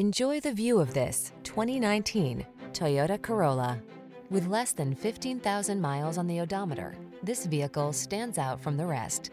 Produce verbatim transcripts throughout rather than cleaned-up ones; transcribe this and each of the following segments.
Enjoy the view of this twenty nineteen Toyota Corolla. With less than fifteen thousand miles on the odometer, this vehicle stands out from the rest.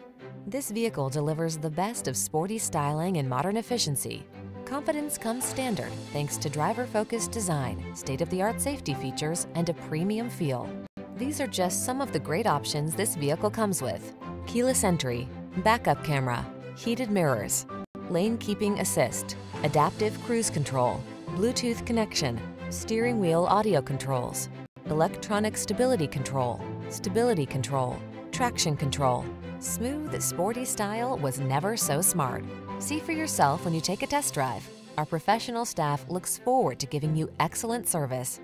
This vehicle delivers the best of sporty styling and modern efficiency. Confidence comes standard thanks to driver-focused design, state-of-the-art safety features, and a premium feel. These are just some of the great options this vehicle comes with: keyless entry, backup camera, heated mirrors, lane keeping assist, adaptive cruise control, Bluetooth connection, steering wheel audio controls, electronic stability control, stability control, traction control. Smooth, sporty style was never so smart. See for yourself when you take a test drive. Our professional staff looks forward to giving you excellent service.